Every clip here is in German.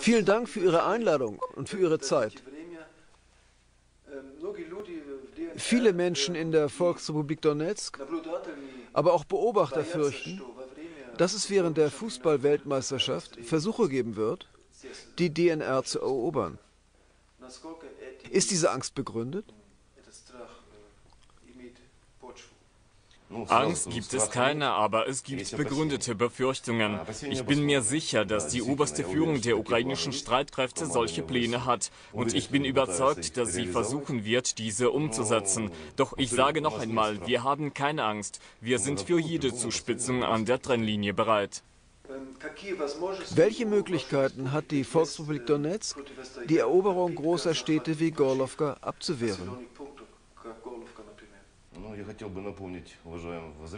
Vielen Dank für Ihre Einladung und für Ihre Zeit. Viele Menschen in der Volksrepublik Donetsk, aber auch Beobachter fürchten, dass es während der Fußball-Weltmeisterschaft Versuche geben wird, die DNR zu erobern. Ist diese Angst begründet? Angst gibt es keine, aber es gibt begründete Befürchtungen. Ich bin mir sicher, dass die oberste Führung der ukrainischen Streitkräfte solche Pläne hat. Und ich bin überzeugt, dass sie versuchen wird, diese umzusetzen. Doch ich sage noch einmal, wir haben keine Angst. Wir sind für jede Zuspitzung an der Trennlinie bereit. Welche Möglichkeiten hat die Volksrepublik Donetsk, die Eroberung großer Städte wie Gorlovka abzuwehren?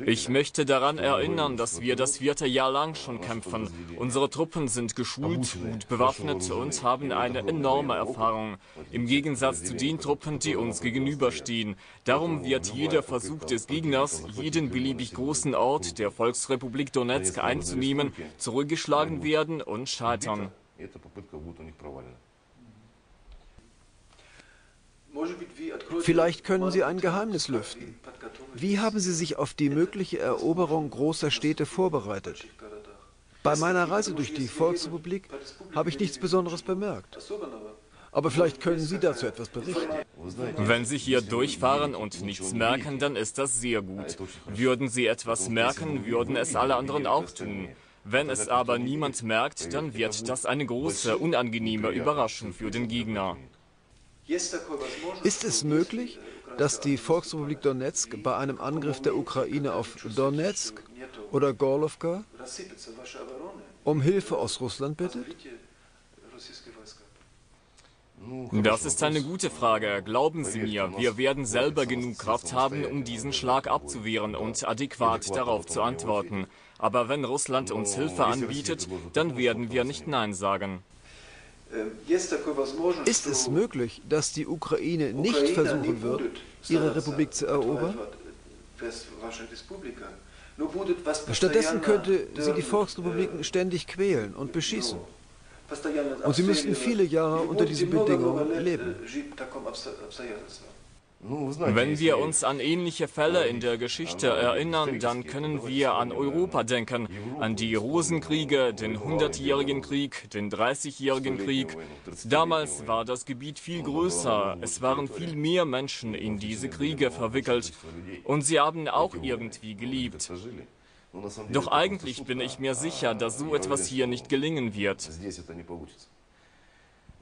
Ich möchte daran erinnern, dass wir das 4. Jahr lang schon kämpfen. Unsere Truppen sind geschult, gut bewaffnet und haben eine enorme Erfahrung, im Gegensatz zu den Truppen, die uns gegenüberstehen. Darum wird jeder Versuch des Gegners, jeden beliebig großen Ort der Volksrepublik Donetsk einzunehmen, zurückgeschlagen werden und scheitern. Vielleicht können Sie ein Geheimnis lüften. Wie haben Sie sich auf die mögliche Eroberung großer Städte vorbereitet? Bei meiner Reise durch die Volksrepublik habe ich nichts Besonderes bemerkt. Aber vielleicht können Sie dazu etwas berichten. Wenn Sie hier durchfahren und nichts merken, dann ist das sehr gut. Würden Sie etwas merken, würden es alle anderen auch tun. Wenn es aber niemand merkt, dann wird das eine große, unangenehme Überraschung für den Gegner. Ist es möglich, dass die Volksrepublik Donetsk bei einem Angriff der Ukraine auf Donetsk oder Gorlovka um Hilfe aus Russland bittet? Das ist eine gute Frage. Glauben Sie mir, wir werden selber genug Kraft haben, um diesen Schlag abzuwehren und adäquat darauf zu antworten. Aber wenn Russland uns Hilfe anbietet, dann werden wir nicht Nein sagen. Ist es möglich, dass die Ukraine nicht versuchen wird, ihre Republik zu erobern? Stattdessen könnte sie die Volksrepubliken ständig quälen und beschießen. Und sie müssten viele Jahre unter diesen Bedingungen leben. Wenn wir uns an ähnliche Fälle in der Geschichte erinnern, dann können wir an Europa denken, an die Rosenkriege, den 100-jährigen Krieg, den 30-jährigen Krieg. Damals war das Gebiet viel größer, es waren viel mehr Menschen in diese Kriege verwickelt und sie haben auch irgendwie geliebt. Doch eigentlich bin ich mir sicher, dass so etwas hier nicht gelingen wird.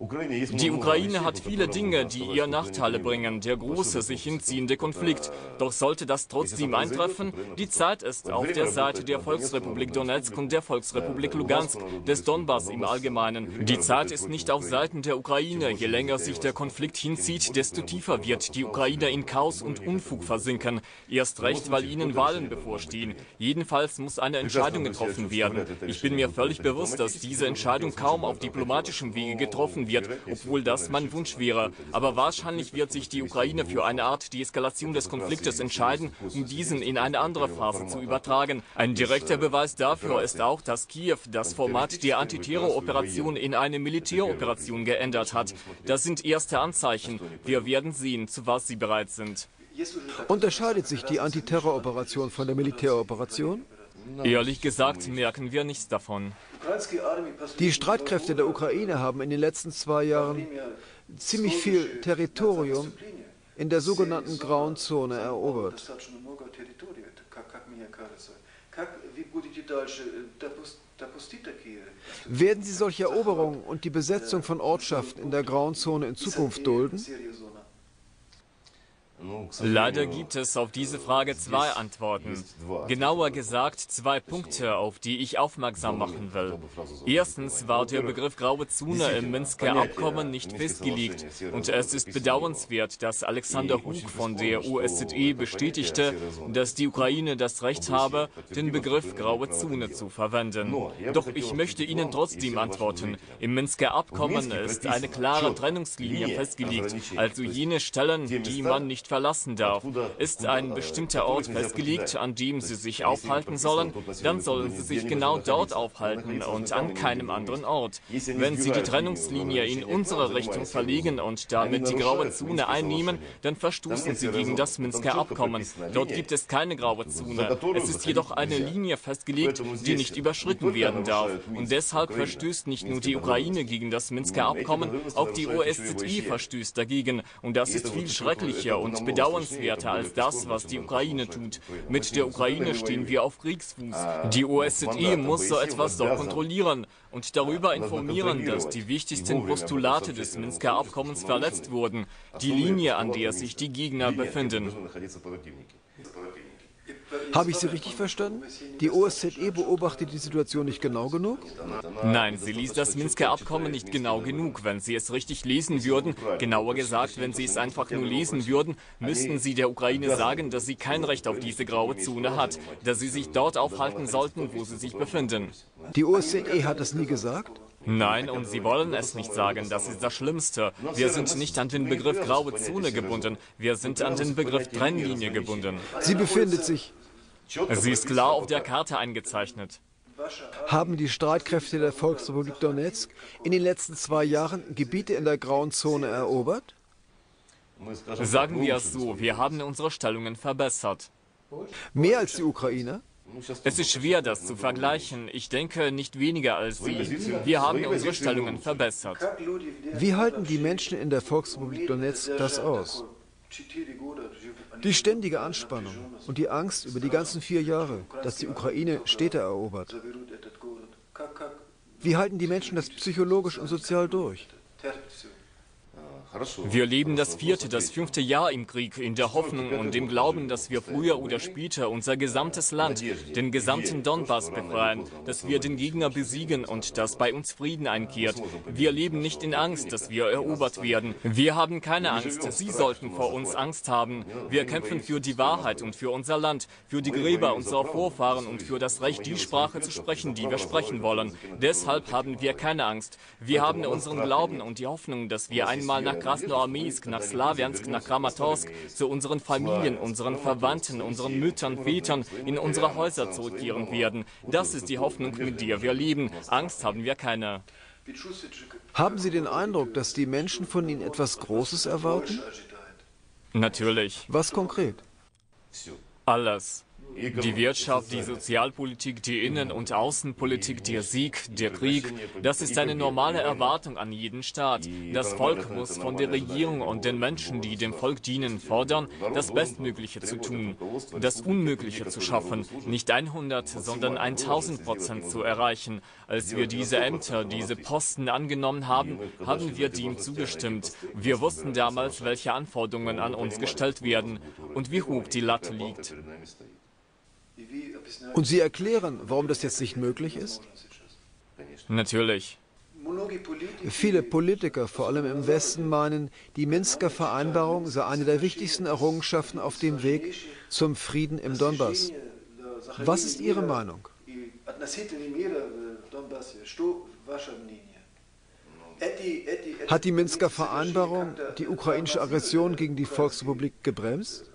Die Ukraine hat viele Dinge, die ihr Nachteile bringen, der große, sich hinziehende Konflikt. Doch sollte das trotzdem eintreffen, die Zeit ist auf der Seite der Volksrepublik Donetsk und der Volksrepublik Lugansk, des Donbass im Allgemeinen. Die Zeit ist nicht auf Seiten der Ukraine. Je länger sich der Konflikt hinzieht, desto tiefer wird die Ukraine in Chaos und Unfug versinken. Erst recht, weil ihnen Wahlen bevorstehen. Jedenfalls muss eine Entscheidung getroffen werden. Ich bin mir völlig bewusst, dass diese Entscheidung kaum auf diplomatischem Wege getroffen wird. Obwohl das mein Wunsch wäre. Aber wahrscheinlich wird sich die Ukraine für eine Art Deeskalation des Konfliktes entscheiden, um diesen in eine andere Phase zu übertragen. Ein direkter Beweis dafür ist auch, dass Kiew das Format der Antiterroroperation in eine Militäroperation geändert hat. Das sind erste Anzeichen. Wir werden sehen, zu was sie bereit sind. Unterscheidet sich die Antiterroroperation von der Militäroperation? Ehrlich gesagt merken wir nichts davon. Die Streitkräfte der Ukraine haben in den letzten 2 Jahren ziemlich viel Territorium in der sogenannten Grauen Zone erobert. Werden Sie solche Eroberungen und die Besetzung von Ortschaften in der Grauen Zone in Zukunft dulden? Leider gibt es auf diese Frage 2 Antworten. Genauer gesagt 2 Punkte, auf die ich aufmerksam machen will. Erstens war der Begriff Graue Zone im Minsker Abkommen nicht festgelegt. Und es ist bedauernswert, dass Alexander Hug von der OSZE bestätigte, dass die Ukraine das Recht habe, den Begriff Graue Zone zu verwenden. Doch ich möchte Ihnen trotzdem antworten. Im Minsker Abkommen ist eine klare Trennungslinie festgelegt, also jene Stellen, die man nicht verlassen darf. Ist ein bestimmter Ort festgelegt, an dem sie sich aufhalten sollen, dann sollen sie sich genau dort aufhalten und an keinem anderen Ort. Wenn sie die Trennungslinie in unsere Richtung verlegen und damit die graue Zone einnehmen, dann verstoßen sie gegen das Minsker Abkommen. Dort gibt es keine graue Zone. Es ist jedoch eine Linie festgelegt, die nicht überschritten werden darf. Und deshalb verstößt nicht nur die Ukraine gegen das Minsker Abkommen, auch die OSZE verstößt dagegen. Und das ist viel schrecklicher und bedauernswerter als das, was die Ukraine tut. Mit der Ukraine stehen wir auf Kriegsfuß. Die OSZE muss so etwas doch kontrollieren und darüber informieren, dass die wichtigsten Postulate des Minsker Abkommens verletzt wurden, die Linie, an der sich die Gegner befinden. Habe ich Sie richtig verstanden? Die OSZE beobachtet die Situation nicht genau genug? Nein, sie liest das Minsker Abkommen nicht genau genug. Wenn sie es richtig lesen würden, genauer gesagt, wenn sie es einfach nur lesen würden, müssten sie der Ukraine sagen, dass sie kein Recht auf diese graue Zone hat, dass sie sich dort aufhalten sollten, wo sie sich befinden. Die OSZE hat das nie gesagt? Nein, und sie wollen es nicht sagen, das ist das Schlimmste. Wir sind nicht an den Begriff graue Zone gebunden, wir sind an den Begriff Trennlinie gebunden. Sie befindet sich... Sie ist klar auf der Karte eingezeichnet. Haben die Streitkräfte der Volksrepublik Donetsk in den letzten 2 Jahren Gebiete in der grauen Zone erobert? Sagen wir es so, wir haben unsere Stellungen verbessert. Mehr als die Ukrainer? Es ist schwer, das zu vergleichen. Ich denke, nicht weniger als Sie. Wir haben unsere Stellungen verbessert. Wie halten die Menschen in der Volksrepublik Donetsk das aus? Die ständige Anspannung und die Angst über die ganzen 4 Jahre, dass die Ukraine Städte erobert. Wie halten die Menschen das psychologisch und sozial durch? Wir leben das 4., das 5. Jahr im Krieg, in der Hoffnung und dem Glauben, dass wir früher oder später unser gesamtes Land, den gesamten Donbass befreien, dass wir den Gegner besiegen und dass bei uns Frieden einkehrt. Wir leben nicht in Angst, dass wir erobert werden. Wir haben keine Angst, Sie sollten vor uns Angst haben. Wir kämpfen für die Wahrheit und für unser Land, für die Gräber unserer Vorfahren und für das Recht, die Sprache zu sprechen, die wir sprechen wollen. Deshalb haben wir keine Angst. Wir haben unseren Glauben und die Hoffnung, dass wir einmal nach Krasnoarmiysk, nach Slawiansk, nach Kramatorsk, zu unseren Familien, unseren Verwandten, unseren Müttern, Vätern, in unsere Häuser zurückkehren werden. Das ist die Hoffnung, mit der wir leben. Angst haben wir keine. Haben Sie den Eindruck, dass die Menschen von Ihnen etwas Großes erwarten? Natürlich. Was konkret? Alles. Die Wirtschaft, die Sozialpolitik, die Innen- und Außenpolitik, der Sieg, der Krieg, das ist eine normale Erwartung an jeden Staat. Das Volk muss von der Regierung und den Menschen, die dem Volk dienen, fordern, das Bestmögliche zu tun, das Unmögliche zu schaffen, nicht 100, sondern 1000% zu erreichen. Als wir diese Ämter, diese Posten angenommen haben, haben wir dem zugestimmt. Wir wussten damals, welche Anforderungen an uns gestellt werden und wie hoch die Latte liegt. Und Sie erklären, warum das jetzt nicht möglich ist? Natürlich. Viele Politiker, vor allem im Westen, meinen, die Minsker Vereinbarung sei eine der wichtigsten Errungenschaften auf dem Weg zum Frieden im Donbass. Was ist Ihre Meinung? Hat die Minsker Vereinbarung die ukrainische Aggression gegen die Volksrepublik gebremst?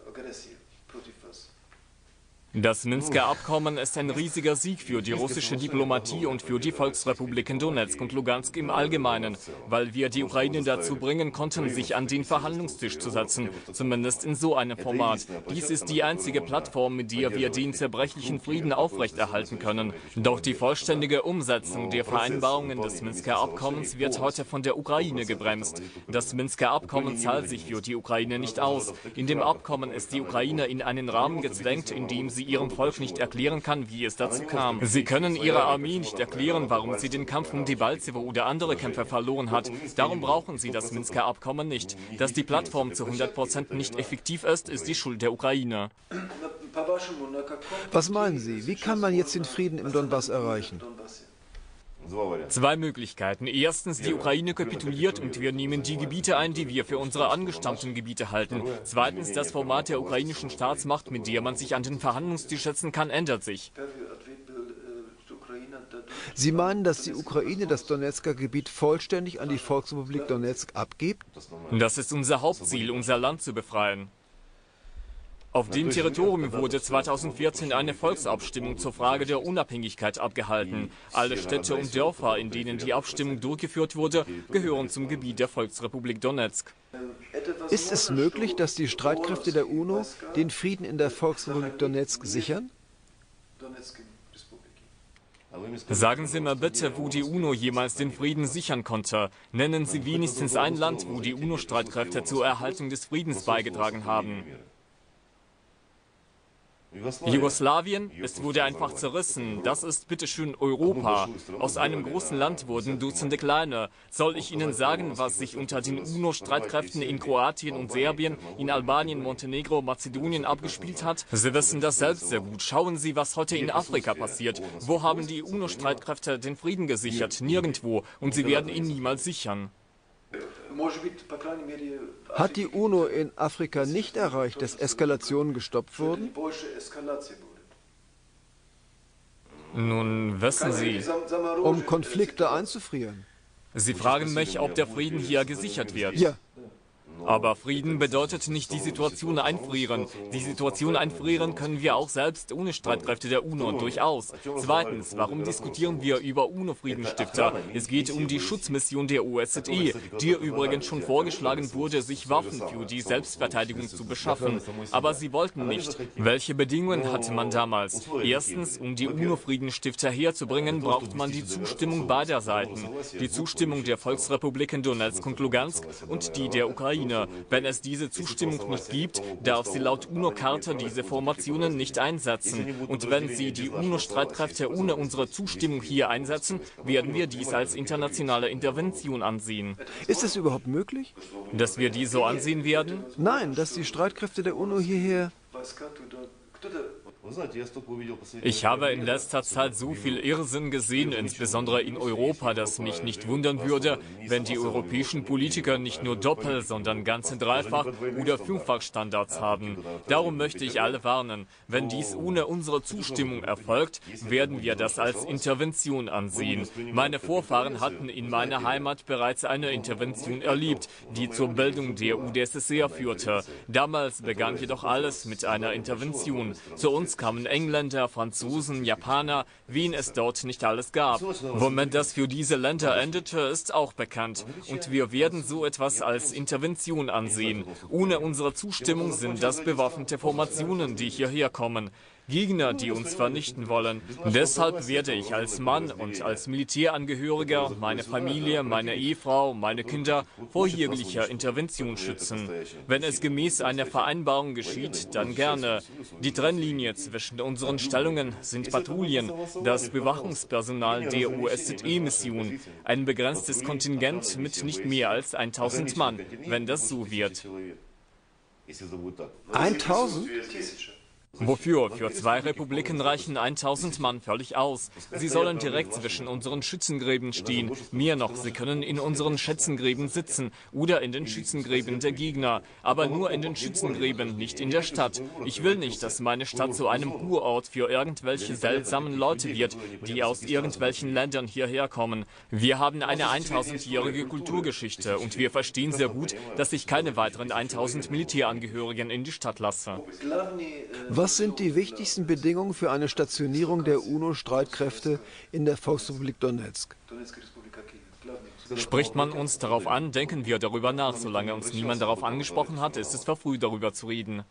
Das Minsker Abkommen ist ein riesiger Sieg für die russische Diplomatie und für die Volksrepubliken Donetsk und Lugansk im Allgemeinen, weil wir die Ukraine dazu bringen konnten, sich an den Verhandlungstisch zu setzen, zumindest in so einem Format. Dies ist die einzige Plattform, mit der wir den zerbrechlichen Frieden aufrechterhalten können. Doch die vollständige Umsetzung der Vereinbarungen des Minsker Abkommens wird heute von der Ukraine gebremst. Das Minsker Abkommen zahlt sich für die Ukraine nicht aus. In dem Abkommen ist die Ukraine in einen Rahmen gezwängt, in dem sie ihrem Volk nicht erklären kann, wie es dazu kam. Sie können ihrer Armee nicht erklären, warum sie den Kampf um die Balzewo oder andere Kämpfe verloren hat. Darum brauchen sie das Minsker Abkommen nicht. Dass die Plattform zu 100% nicht effektiv ist, ist die Schuld der Ukraine. Was meinen Sie, wie kann man jetzt den Frieden im Donbass erreichen? 2 Möglichkeiten. Erstens, die Ukraine kapituliert und wir nehmen die Gebiete ein, die wir für unsere angestammten Gebiete halten. Zweitens, das Format der ukrainischen Staatsmacht, mit der man sich an den Verhandlungstisch setzen kann, ändert sich. Sie meinen, dass die Ukraine das Donezker Gebiet vollständig an die Volksrepublik Donezk abgibt? Das ist unser Hauptziel, unser Land zu befreien. Auf dem Territorium wurde 2014 eine Volksabstimmung zur Frage der Unabhängigkeit abgehalten. Alle Städte und Dörfer, in denen die Abstimmung durchgeführt wurde, gehören zum Gebiet der Volksrepublik Donetsk. Ist es möglich, dass die Streitkräfte der UNO den Frieden in der Volksrepublik Donetsk sichern? Sagen Sie mir bitte, wo die UNO jemals den Frieden sichern konnte. Nennen Sie wenigstens ein Land, wo die UNO-Streitkräfte zur Erhaltung des Friedens beigetragen haben. Jugoslawien? Es wurde einfach zerrissen. Das ist bitteschön Europa. Aus einem großen Land wurden Dutzende kleine. Soll ich Ihnen sagen, was sich unter den UNO-Streitkräften in Kroatien und Serbien, in Albanien, Montenegro, Mazedonien abgespielt hat? Sie wissen das selbst sehr gut. Schauen Sie, was heute in Afrika passiert. Wo haben die UNO-Streitkräfte den Frieden gesichert? Nirgendwo. Und sie werden ihn niemals sichern. Hat die UNO in Afrika nicht erreicht, dass Eskalationen gestoppt wurden? Nun, wissen Sie, um Konflikte einzufrieren. Sie fragen mich, ob der Frieden hier gesichert wird. Ja. Aber Frieden bedeutet nicht die Situation einfrieren. Die Situation einfrieren können wir auch selbst ohne Streitkräfte der UNO durchaus. Zweitens, warum diskutieren wir über UNO-Friedensstifter? Es geht um die Schutzmission der OSZE, die übrigens schon vorgeschlagen wurde, sich Waffen für die Selbstverteidigung zu beschaffen. Aber sie wollten nicht. Welche Bedingungen hatte man damals? Erstens, um die UNO-Friedensstifter herzubringen, braucht man die Zustimmung beider Seiten. Die Zustimmung der Volksrepubliken Donetsk und Lugansk und die der Ukraine. Wenn es diese Zustimmung nicht gibt, darf sie laut UNO-Charta diese Formationen nicht einsetzen. Und wenn sie die UNO-Streitkräfte ohne unsere Zustimmung hier einsetzen, werden wir dies als internationale Intervention ansehen. Ist es überhaupt möglich? Dass wir die so ansehen werden? Nein, dass die Streitkräfte der UNO hierher... Ich habe in letzter Zeit so viel Irrsinn gesehen, insbesondere in Europa, dass mich nicht wundern würde, wenn die europäischen Politiker nicht nur Doppel-, sondern ganze Dreifach- oder Fünffach-Standards haben. Darum möchte ich alle warnen. Wenn dies ohne unsere Zustimmung erfolgt, werden wir das als Intervention ansehen. Meine Vorfahren hatten in meiner Heimat bereits eine Intervention erlebt, die zur Bildung der UdSSR führte. Damals begann jedoch alles mit einer Intervention. Zu uns kamen Engländer, Franzosen, Japaner, wen es dort nicht alles gab. Womit das für diese Länder endete, ist auch bekannt. Und wir werden so etwas als Intervention ansehen. Ohne unsere Zustimmung sind das bewaffnete Formationen, die hierher kommen. Gegner, die uns vernichten wollen. Deshalb werde ich als Mann und als Militärangehöriger meine Familie, meine Ehefrau, meine Kinder vor jeglicher Intervention schützen. Wenn es gemäß einer Vereinbarung geschieht, dann gerne. Die Trennlinie zwischen unseren Stellungen sind Patrouillen, das Bewachungspersonal der OSZE-Mission, ein begrenztes Kontingent mit nicht mehr als 1000 Mann, wenn das so wird. 1000? Wofür? Für zwei Republiken reichen 1000 Mann völlig aus. Sie sollen direkt zwischen unseren Schützengräben stehen. Mehr noch, sie können in unseren Schützengräben sitzen oder in den Schützengräben der Gegner. Aber nur in den Schützengräben, nicht in der Stadt. Ich will nicht, dass meine Stadt zu einem Kurort für irgendwelche seltsamen Leute wird, die aus irgendwelchen Ländern hierher kommen. Wir haben eine 1000-jährige Kulturgeschichte und wir verstehen sehr gut, dass ich keine weiteren 1000 Militärangehörigen in die Stadt lasse. Was sind die wichtigsten Bedingungen für eine Stationierung der UNO-Streitkräfte in der Volksrepublik Donetsk? Spricht man uns darauf an, denken wir darüber nach. Solange uns niemand darauf angesprochen hat, ist es verfrüht, darüber zu reden.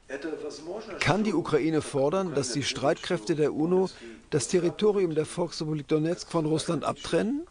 Kann die Ukraine fordern, dass die Streitkräfte der UNO das Territorium der Volksrepublik Donetsk von Russland abtrennen?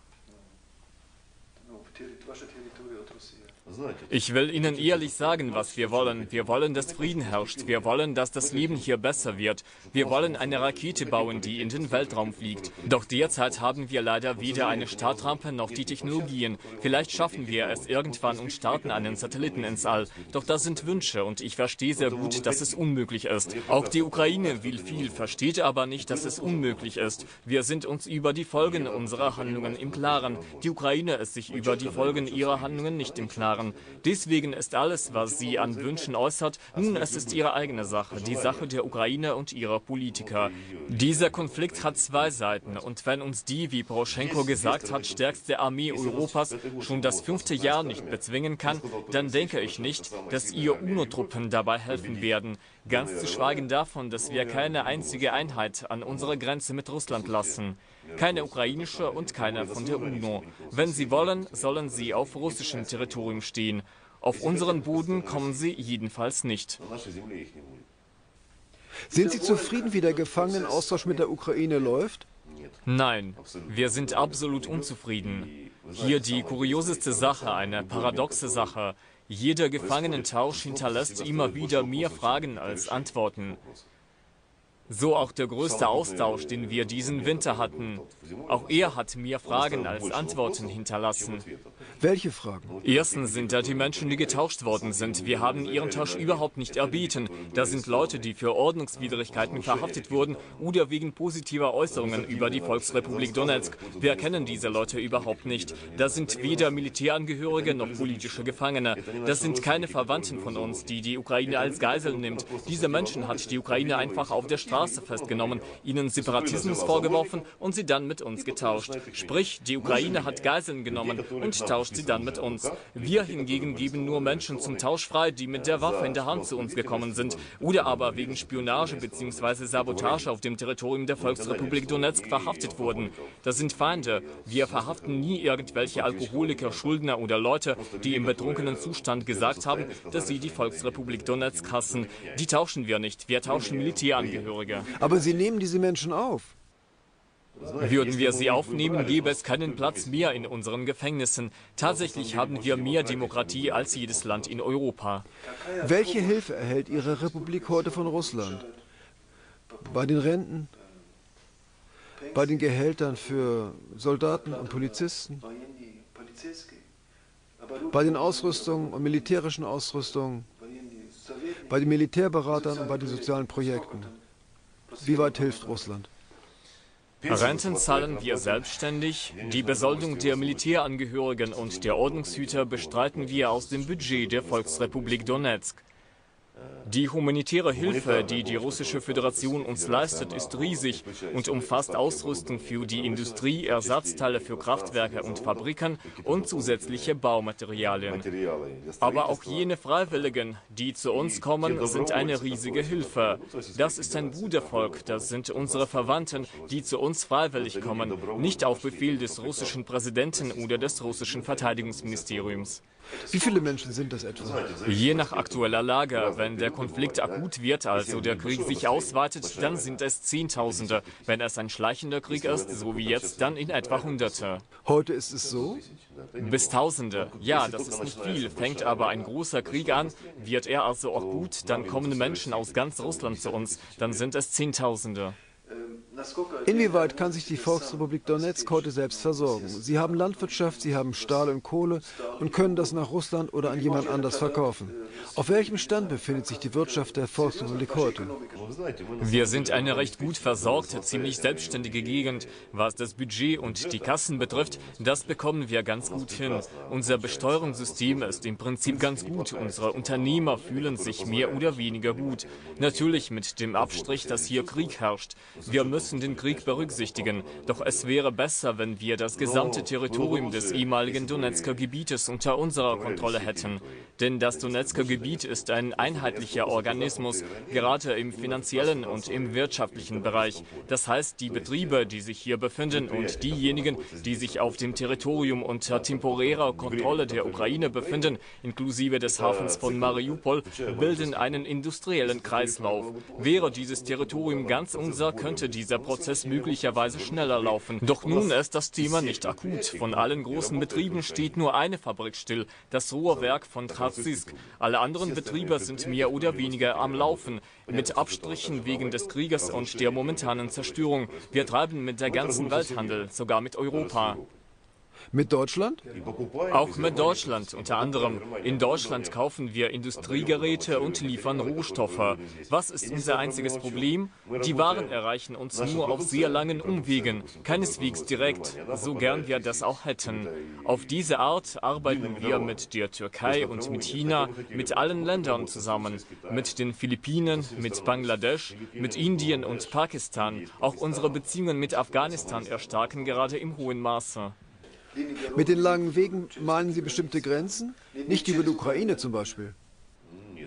Ich will Ihnen ehrlich sagen, was wir wollen. Wir wollen, dass Frieden herrscht. Wir wollen, dass das Leben hier besser wird. Wir wollen eine Rakete bauen, die in den Weltraum fliegt. Doch derzeit haben wir leider weder eine Startrampe noch die Technologien. Vielleicht schaffen wir es irgendwann und starten einen Satelliten ins All. Doch das sind Wünsche und ich verstehe sehr gut, dass es unmöglich ist. Auch die Ukraine will viel, versteht aber nicht, dass es unmöglich ist. Wir sind uns über die Folgen unserer Handlungen im Klaren. Die Ukraine ist sich über die Folgen ihrer Handlungen nicht im Klaren. Deswegen ist alles, was sie an Wünschen äußert, nun, es ist ihre eigene Sache, die Sache der Ukraine und ihrer Politiker. Dieser Konflikt hat zwei Seiten und wenn uns die, wie Poroschenko gesagt hat, stärkste Armee Europas schon das 5. Jahr nicht bezwingen kann, dann denke ich nicht, dass ihr UNO-Truppen dabei helfen werden. Ganz zu schweigen davon, dass wir keine einzige Einheit an unserer Grenze mit Russland lassen. Keine ukrainische und keine von der UNO. Wenn sie wollen, sollen sie auf russischem Territorium stehen. Auf unseren Boden kommen sie jedenfalls nicht. Sind Sie zufrieden, wie der Gefangenenaustausch mit der Ukraine läuft? Nein, wir sind absolut unzufrieden. Hier die kurioseste Sache, eine paradoxe Sache. Jeder Gefangenentausch hinterlässt immer wieder mehr Fragen als Antworten. So auch der größte Austausch, den wir diesen Winter hatten. Auch er hat mehr Fragen als Antworten hinterlassen. Welche Fragen? Erstens sind da die Menschen, die getauscht worden sind. Wir haben ihren Tausch überhaupt nicht erbeten. Da sind Leute, die für Ordnungswidrigkeiten verhaftet wurden oder wegen positiver Äußerungen über die Volksrepublik Donetsk. Wir erkennen diese Leute überhaupt nicht. Da sind weder Militärangehörige noch politische Gefangene. Das sind keine Verwandten von uns, die die Ukraine als Geisel nimmt. Diese Menschen hat die Ukraine einfach auf der Straße festgenommen, ihnen Separatismus vorgeworfen und sie dann mit uns getauscht. Sprich, die Ukraine hat Geiseln genommen und tauscht sie dann mit uns. Wir hingegen geben nur Menschen zum Tausch frei, die mit der Waffe in der Hand zu uns gekommen sind oder aber wegen Spionage bzw. Sabotage auf dem Territorium der Volksrepublik Donetsk verhaftet wurden. Das sind Feinde. Wir verhaften nie irgendwelche Alkoholiker, Schuldner oder Leute, die im betrunkenen Zustand gesagt haben, dass sie die Volksrepublik Donetsk hassen. Die tauschen wir nicht. Wir tauschen Militärangehörige. Aber Sie nehmen diese Menschen auf. Würden wir sie aufnehmen, gäbe es keinen Platz mehr in unseren Gefängnissen. Tatsächlich haben wir mehr Demokratie als jedes Land in Europa. Welche Hilfe erhält Ihre Republik heute von Russland? Bei den Renten? Bei den Gehältern für Soldaten und Polizisten? Bei den Ausrüstungen und militärischen Ausrüstungen? Bei den Militärberatern und bei den sozialen Projekten? Wie weit hilft Russland? Renten zahlen wir selbstständig, die Besoldung der Militärangehörigen und der Ordnungshüter bestreiten wir aus dem Budget der Volksrepublik Donetsk. Die humanitäre Hilfe, die die Russische Föderation uns leistet, ist riesig und umfasst Ausrüstung für die Industrie, Ersatzteile für Kraftwerke und Fabriken und zusätzliche Baumaterialien. Aber auch jene Freiwilligen, die zu uns kommen, sind eine riesige Hilfe. Das ist ein Brudervolk, das sind unsere Verwandten, die zu uns freiwillig kommen, nicht auf Befehl des russischen Präsidenten oder des russischen Verteidigungsministeriums. Wie viele Menschen sind das etwa? Je nach aktueller Lage. Wenn der Konflikt akut wird, also der Krieg sich ausweitet, dann sind es Zehntausende. Wenn es ein schleichender Krieg ist, so wie jetzt, dann in etwa Hunderte. Heute ist es so? Bis Tausende. Ja, das ist nicht viel. Fängt aber ein großer Krieg an, wird er also akut, dann kommen Menschen aus ganz Russland zu uns. Dann sind es Zehntausende. Inwieweit kann sich die Volksrepublik Donetsk heute selbst versorgen? Sie haben Landwirtschaft, sie haben Stahl und Kohle und können das nach Russland oder an jemand anders verkaufen. Auf welchem Stand befindet sich die Wirtschaft der Volksrepublik heute? Wir sind eine recht gut versorgte, ziemlich selbstständige Gegend. Was das Budget und die Kassen betrifft, das bekommen wir ganz gut hin. Unser Besteuerungssystem ist im Prinzip ganz gut. Unsere Unternehmer fühlen sich mehr oder weniger gut. Natürlich mit dem Abstrich, dass hier Krieg herrscht. Wir müssen den Krieg berücksichtigen, doch es wäre besser, wenn wir das gesamte Territorium des ehemaligen Donetsker Gebietes unter unserer Kontrolle hätten. Denn das Donetsker Gebiet ist ein einheitlicher Organismus, gerade im finanziellen und im wirtschaftlichen Bereich. Das heißt, die Betriebe, die sich hier befinden und diejenigen, die sich auf dem Territorium unter temporärer Kontrolle der Ukraine befinden, inklusive des Hafens von Mariupol, bilden einen industriellen Kreislauf. Wäre dieses Territorium ganz unser, könnte dieser Prozess möglicherweise schneller laufen. Doch nun ist das Thema nicht akut. Von allen großen Betrieben steht nur eine Fabrik still, das Rohrwerk von Trasisk. Alle anderen Betriebe sind mehr oder weniger am Laufen, mit Abstrichen wegen des Krieges und der momentanen Zerstörung. Wir treiben mit der ganzen Welt Handel, sogar mit Europa. Mit Deutschland? Auch mit Deutschland, unter anderem. In Deutschland kaufen wir Industriegeräte und liefern Rohstoffe. Was ist unser einziges Problem? Die Waren erreichen uns nur auf sehr langen Umwegen, keineswegs direkt, so gern wir das auch hätten. Auf diese Art arbeiten wir mit der Türkei und mit China, mit allen Ländern zusammen, mit den Philippinen, mit Bangladesch, mit Indien und Pakistan. Auch unsere Beziehungen mit Afghanistan erstarken gerade im hohen Maße. Mit den langen Wegen meinen Sie bestimmte Grenzen? Nicht über die Ukraine zum Beispiel.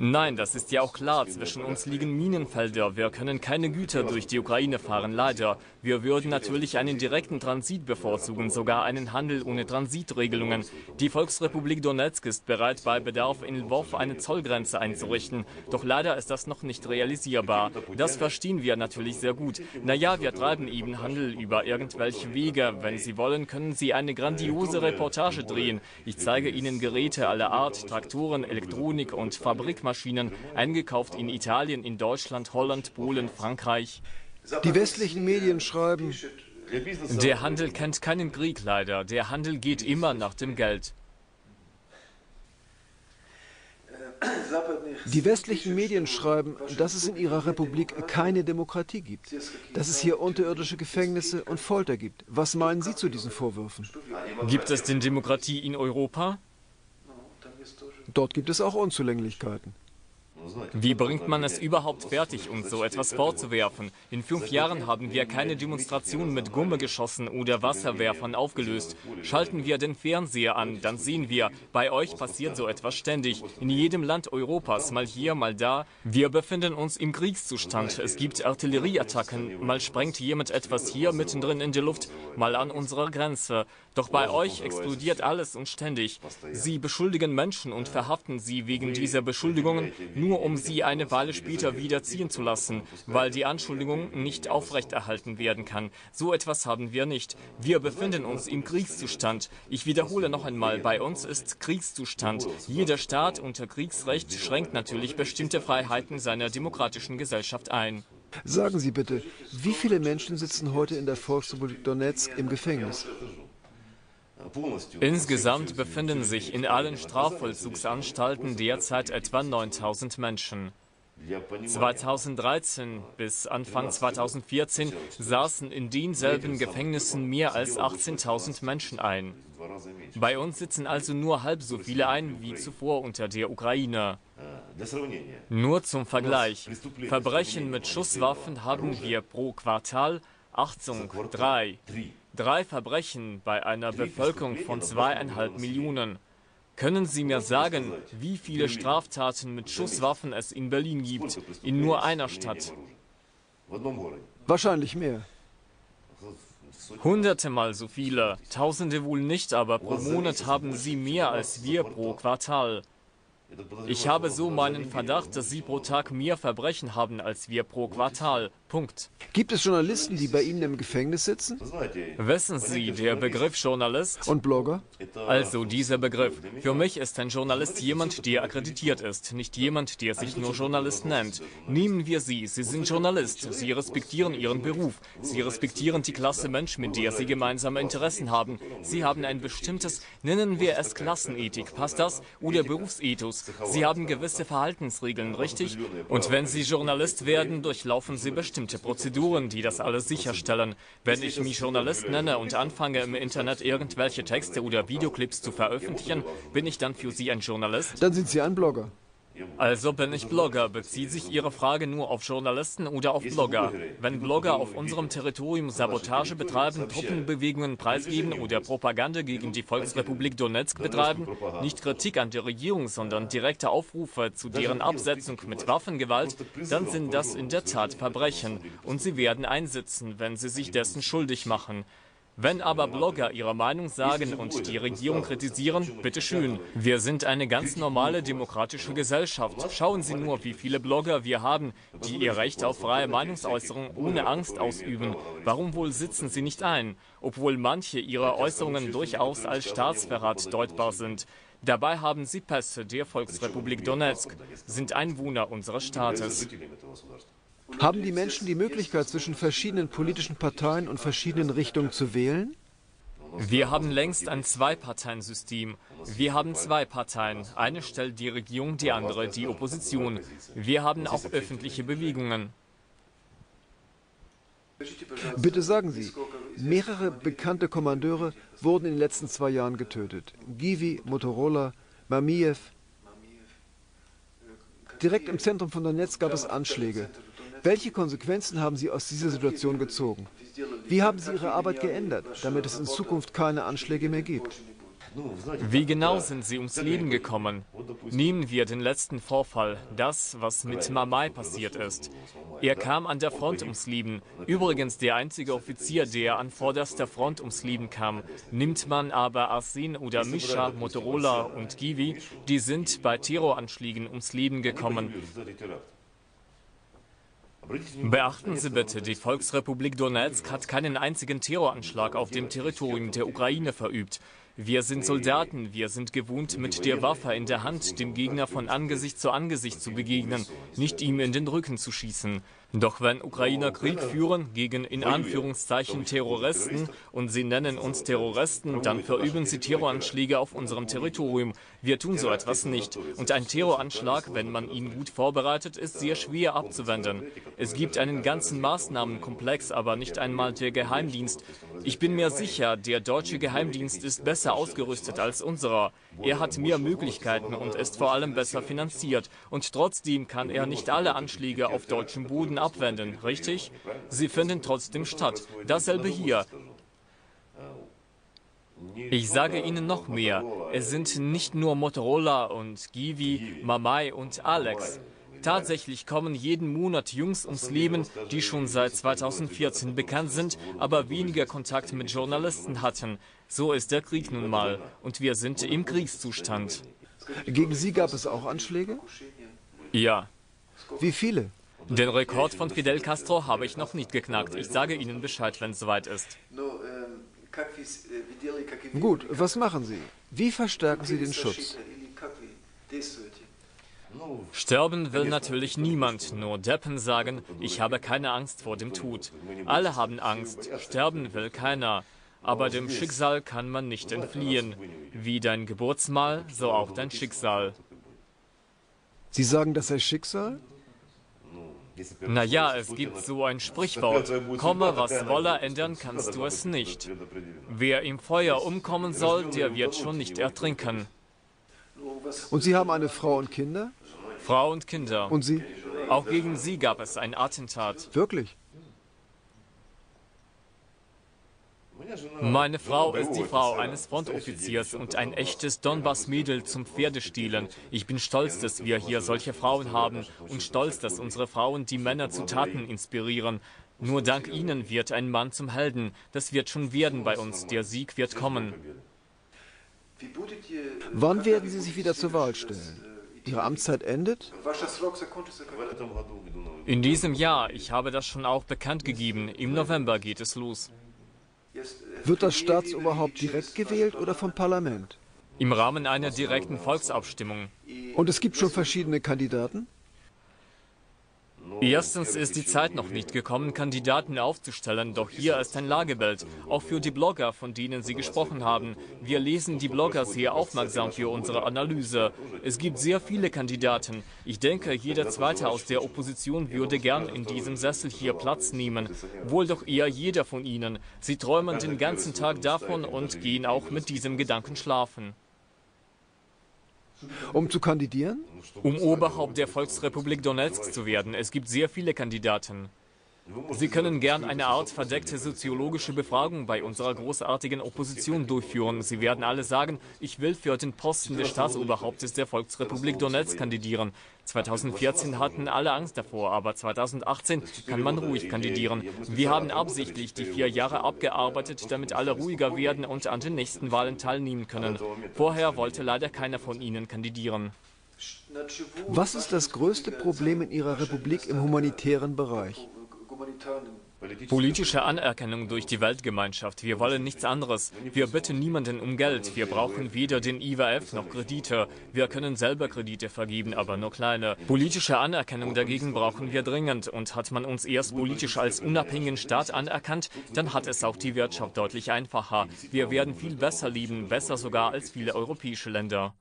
Nein, das ist ja auch klar. Zwischen uns liegen Minenfelder. Wir können keine Güter durch die Ukraine fahren, leider. Wir würden natürlich einen direkten Transit bevorzugen, sogar einen Handel ohne Transitregelungen. Die Volksrepublik Donetsk ist bereit, bei Bedarf in Lwów eine Zollgrenze einzurichten. Doch leider ist das noch nicht realisierbar. Das verstehen wir natürlich sehr gut. Naja, wir treiben eben Handel über irgendwelche Wege. Wenn Sie wollen, können Sie eine grandiose Reportage drehen. Ich zeige Ihnen Geräte aller Art, Traktoren, Elektronik und Fabrikmaschinen, eingekauft in Italien, in Deutschland, Holland, Polen, Frankreich. Die westlichen Medien schreiben, der Handel kennt keinen Krieg leider. Der Handel geht immer nach dem Geld. Die westlichen Medien schreiben, dass es in ihrer Republik keine Demokratie gibt, dass es hier unterirdische Gefängnisse und Folter gibt. Was meinen Sie zu diesen Vorwürfen? Gibt es denn Demokratie in Europa? Dort gibt es auch Unzulänglichkeiten. Wie bringt man es überhaupt fertig, uns so etwas vorzuwerfen? In 5 Jahren haben wir keine Demonstration mit Gummigeschossen oder Wasserwerfern aufgelöst. Schalten wir den Fernseher an, dann sehen wir, bei euch passiert so etwas ständig. In jedem Land Europas, mal hier, mal da. Wir befinden uns im Kriegszustand. Es gibt Artillerieattacken. Mal sprengt jemand etwas hier mittendrin in die Luft, mal an unserer Grenze. Doch bei euch explodiert alles und ständig. Sie beschuldigen Menschen und verhaften sie wegen dieser Beschuldigungen, nur um sie eine Weile später wieder ziehen zu lassen, weil die Anschuldigung nicht aufrechterhalten werden kann. So etwas haben wir nicht. Wir befinden uns im Kriegszustand. Ich wiederhole noch einmal, bei uns ist Kriegszustand. Jeder Staat unter Kriegsrecht schränkt natürlich bestimmte Freiheiten seiner demokratischen Gesellschaft ein. Sagen Sie bitte, wie viele Menschen sitzen heute in der Volksrepublik Donetsk im Gefängnis? Insgesamt befinden sich in allen Strafvollzugsanstalten derzeit etwa 9000 Menschen. 2013 bis Anfang 2014 saßen in denselben Gefängnissen mehr als 18000 Menschen ein. Bei uns sitzen also nur halb so viele ein wie zuvor unter der Ukraine. Nur zum Vergleich, Verbrechen mit Schusswaffen haben wir pro Quartal, Achtung, 3 Verbrechen bei einer Bevölkerung von 2,5 Millionen. Können Sie mir sagen, wie viele Straftaten mit Schusswaffen es in Berlin gibt, in nur einer Stadt? Wahrscheinlich mehr. Hunderte mal so viele, Tausende wohl nicht, aber pro Monat haben Sie mehr als wir pro Quartal. Ich habe so meinen Verdacht, dass Sie pro Tag mehr Verbrechen haben als wir pro Quartal. Punkt. Gibt es Journalisten, die bei Ihnen im Gefängnis sitzen? Wissen Sie, der Begriff Journalist... Und Blogger? Also dieser Begriff. Für mich ist ein Journalist jemand, der akkreditiert ist, nicht jemand, der sich nur Journalist nennt. Nehmen wir Sie, Sie sind Journalist, Sie respektieren Ihren Beruf, Sie respektieren die Klasse Mensch, mit der Sie gemeinsame Interessen haben. Sie haben ein bestimmtes, nennen wir es Klassenethik, passt das? Oder Berufsethos. Sie haben gewisse Verhaltensregeln, richtig? Und wenn Sie Journalist werden, durchlaufen Sie bestimmt Prozeduren, die das alles sicherstellen. Wenn ich mich Journalist nenne und anfange, im Internet irgendwelche Texte oder Videoclips zu veröffentlichen, bin ich dann für Sie ein Journalist? Dann sind Sie ein Blogger. Also bin ich Blogger. Bezieht sich Ihre Frage nur auf Journalisten oder auf Blogger? Wenn Blogger auf unserem Territorium Sabotage betreiben, Truppenbewegungen preisgeben oder Propaganda gegen die Volksrepublik Donetsk betreiben, nicht Kritik an der Regierung, sondern direkte Aufrufe zu deren Absetzung mit Waffengewalt, dann sind das in der Tat Verbrechen und sie werden einsitzen, wenn sie sich dessen schuldig machen. Wenn aber Blogger ihre Meinung sagen und die Regierung kritisieren, bitteschön. Wir sind eine ganz normale demokratische Gesellschaft. Schauen Sie nur, wie viele Blogger wir haben, die ihr Recht auf freie Meinungsäußerung ohne Angst ausüben. Warum wohl sitzen sie nicht ein? Obwohl manche ihrer Äußerungen durchaus als Staatsverrat deutbar sind. Dabei haben sie Pässe der Volksrepublik Donetsk, sind Einwohner unseres Staates. Haben die Menschen die Möglichkeit, zwischen verschiedenen politischen Parteien und verschiedenen Richtungen zu wählen? Wir haben längst ein Zwei-Parteien-System. Wir haben 2 Parteien. Eine stellt die Regierung, die andere die Opposition. Wir haben auch öffentliche Bewegungen. Bitte sagen Sie, mehrere bekannte Kommandeure wurden in den letzten 2 Jahren getötet. Givi, Motorola, Mamiyev. Direkt im Zentrum von Donetsk gab es Anschläge. Welche Konsequenzen haben Sie aus dieser Situation gezogen? Wie haben Sie Ihre Arbeit geändert, damit es in Zukunft keine Anschläge mehr gibt? Wie genau sind sie ums Leben gekommen? Nehmen wir den letzten Vorfall, das, was mit Mamai passiert ist. Er kam an der Front ums Leben. Übrigens der einzige Offizier, der an vorderster Front ums Leben kam. Nimmt man aber Arsen oder Misha, Motorola und Givi, die sind bei Terroranschlägen ums Leben gekommen. Beachten Sie bitte, die Volksrepublik Donetsk hat keinen einzigen Terroranschlag auf dem Territorium der Ukraine verübt. Wir sind Soldaten, wir sind gewohnt, mit der Waffe in der Hand dem Gegner von Angesicht zu begegnen, nicht ihm in den Rücken zu schießen. Doch wenn Ukrainer Krieg führen gegen in Anführungszeichen Terroristen und sie nennen uns Terroristen, dann verüben sie Terroranschläge auf unserem Territorium. Wir tun so etwas nicht. Und ein Terroranschlag, wenn man ihn gut vorbereitet, ist sehr schwer abzuwenden. Es gibt einen ganzen Maßnahmenkomplex, aber nicht einmal der Geheimdienst. Ich bin mir sicher, der deutsche Geheimdienst ist besser ausgerüstet als unserer. Er hat mehr Möglichkeiten und ist vor allem besser finanziert. Und trotzdem kann er nicht alle Anschläge auf deutschem Boden abwenden, richtig? Sie finden trotzdem statt. Dasselbe hier. Ich sage Ihnen noch mehr. Es sind nicht nur Motorola und Givi, Mamai und Alex. Tatsächlich kommen jeden Monat Jungs ums Leben, die schon seit 2014 bekannt sind, aber weniger Kontakt mit Journalisten hatten. So ist der Krieg nun mal. Und wir sind im Kriegszustand. Gegen Sie gab es auch Anschläge? Ja. Wie viele? Den Rekord von Fidel Castro habe ich noch nicht geknackt. Ich sage Ihnen Bescheid, wenn es soweit ist. Gut, was machen Sie? Wie verstärken Sie den Schutz? Sterben will natürlich niemand, nur Deppen sagen, ich habe keine Angst vor dem Tod. Alle haben Angst, sterben will keiner. Aber dem Schicksal kann man nicht entfliehen. Wie dein Geburtsmal, so auch dein Schicksal. Sie sagen, das sei Schicksal? Naja, es gibt so ein Sprichwort, komme was wolle, ändern kannst du es nicht. Wer im Feuer umkommen soll, der wird schon nicht ertrinken. Und Sie haben eine Frau und Kinder? Frau und Kinder. Und Sie? Auch gegen Sie gab es ein Attentat. Wirklich? Meine Frau ist die Frau eines Frontoffiziers und ein echtes Donbass-Mädel zum Pferdestehlen. Ich bin stolz, dass wir hier solche Frauen haben und stolz, dass unsere Frauen die Männer zu Taten inspirieren. Nur dank Ihnen wird ein Mann zum Helden. Das wird schon werden bei uns. Der Sieg wird kommen. Wann werden Sie sich wieder zur Wahl stellen? Ihre Amtszeit endet? In diesem Jahr. Ich habe das schon auch bekannt gegeben. Im November geht es los. Wird das Staatsoberhaupt direkt gewählt oder vom Parlament? Im Rahmen einer direkten Volksabstimmung. Und es gibt schon verschiedene Kandidaten? Erstens ist die Zeit noch nicht gekommen, Kandidaten aufzustellen, doch hier ist ein Lagebild, auch für die Blogger, von denen Sie gesprochen haben. Wir lesen die Blogger sehr aufmerksam für unsere Analyse. Es gibt sehr viele Kandidaten. Ich denke, jeder Zweite aus der Opposition würde gern in diesem Sessel hier Platz nehmen. Wohl doch eher jeder von Ihnen. Sie träumen den ganzen Tag davon und gehen auch mit diesem Gedanken schlafen. Um zu kandidieren? Um Oberhaupt der Volksrepublik Donetsk zu werden. Es gibt sehr viele Kandidaten. Sie können gern eine Art verdeckte soziologische Befragung bei unserer großartigen Opposition durchführen. Sie werden alle sagen, ich will für den Posten des Staatsoberhauptes der Volksrepublik Donetsk kandidieren. 2014 hatten alle Angst davor, aber 2018 kann man ruhig kandidieren. Wir haben absichtlich die 4 Jahre abgearbeitet, damit alle ruhiger werden und an den nächsten Wahlen teilnehmen können. Vorher wollte leider keiner von Ihnen kandidieren. Was ist das größte Problem in Ihrer Republik im humanitären Bereich? Politische Anerkennung durch die Weltgemeinschaft. Wir wollen nichts anderes. Wir bitten niemanden um Geld. Wir brauchen weder den IWF noch Kredite. Wir können selber Kredite vergeben, aber nur kleine. Politische Anerkennung dagegen brauchen wir dringend. Und hat man uns erst politisch als unabhängigen Staat anerkannt, dann hat es auch die Wirtschaft deutlich einfacher. Wir werden viel besser leben, besser sogar als viele europäische Länder.